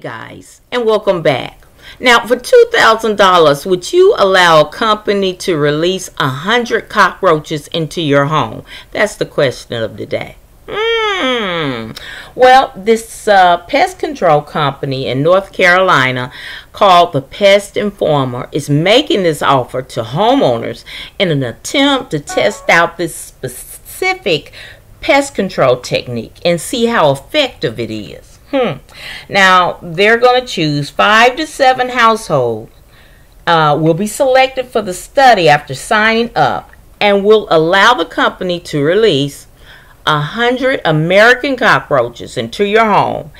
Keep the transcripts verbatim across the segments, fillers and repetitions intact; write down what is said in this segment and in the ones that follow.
guys, and welcome back. Now, for two thousand dollars, would you allow a company to release one hundred cockroaches into your home? That's the question of the day. Mm. Well, this uh, pest control company in North Carolina called the Pest Informer is making this offer to homeowners in an attempt to test out this specific pest control technique and see how effective it is. Hmm. Now, they're going to choose five to seven households uh, will be selected for the study after signing up, and will allow the company to release a hundred American cockroaches into your home.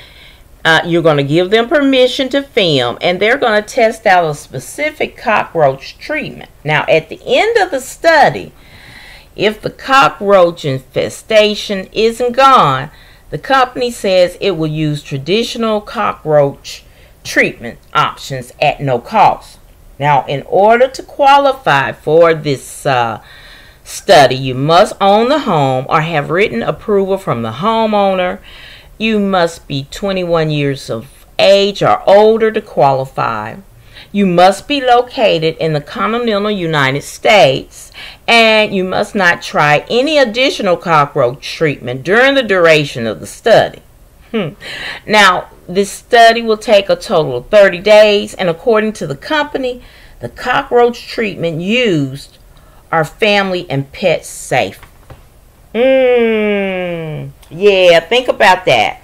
Uh, you're going to give them permission to film, and they're going to test out a specific cockroach treatment. Now, at the end of the study, if the cockroach infestation isn't gone, the company says it will use traditional cockroach treatment options at no cost. Now, in order to qualify for this uh, study, you must own the home or have written approval from the homeowner. You must be twenty-one years of age or older to qualify. You must be located in the continental United States, and you must not try any additional cockroach treatment during the duration of the study. Hmm. Now, this study will take a total of thirty days, and according to the company, the cockroach treatment used are family and pets safe. Mm, yeah, think about that.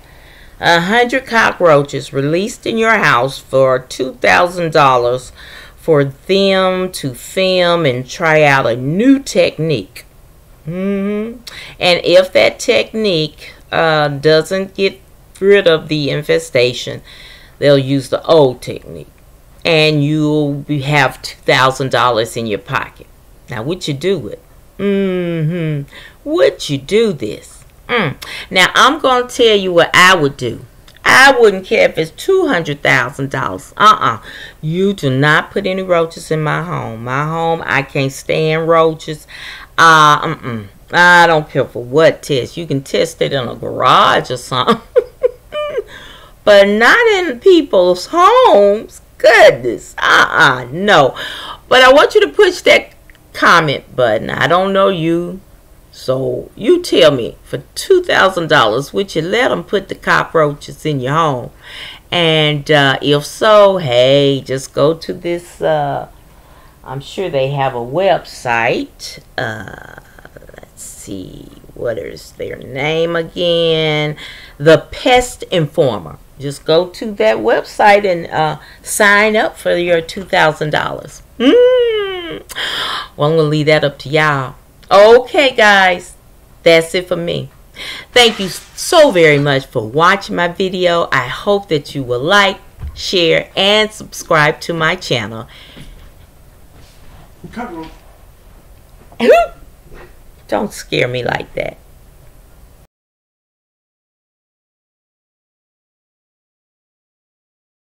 A hundred cockroaches released in your house for two thousand dollars for them to film and try out a new technique. Mm-hmm. And if that technique uh, doesn't get rid of the infestation, they'll use the old technique. And you'll have two thousand dollars in your pocket. Now, would you do it? Mm-hmm. Would you do this? Mm. Now, I'm going to tell you what I would do. I wouldn't care if it's two hundred thousand dollars. Uh-uh. You do not put any roaches in my home. My home, I can't stand roaches. Uh, mm-mm. I don't care for what test. You can test it in a garage or something. But not in people's homes. Goodness. Uh-uh. No. But I want you to push that comment button. I don't know you. So, you tell me, for two thousand dollars, would you let them put the cockroaches in your home? And uh, if so, hey, just go to this, uh, I'm sure they have a website. Uh, let's see, what is their name again? The Pest Informer. Just go to that website and uh, sign up for your two thousand dollars. Mm. Well, I'm going to leave that up to y'all. Okay, guys, that's it for me. Thank you so very much for watching my video. I hope that you will like, share, and subscribe to my channel. Don't scare me like that.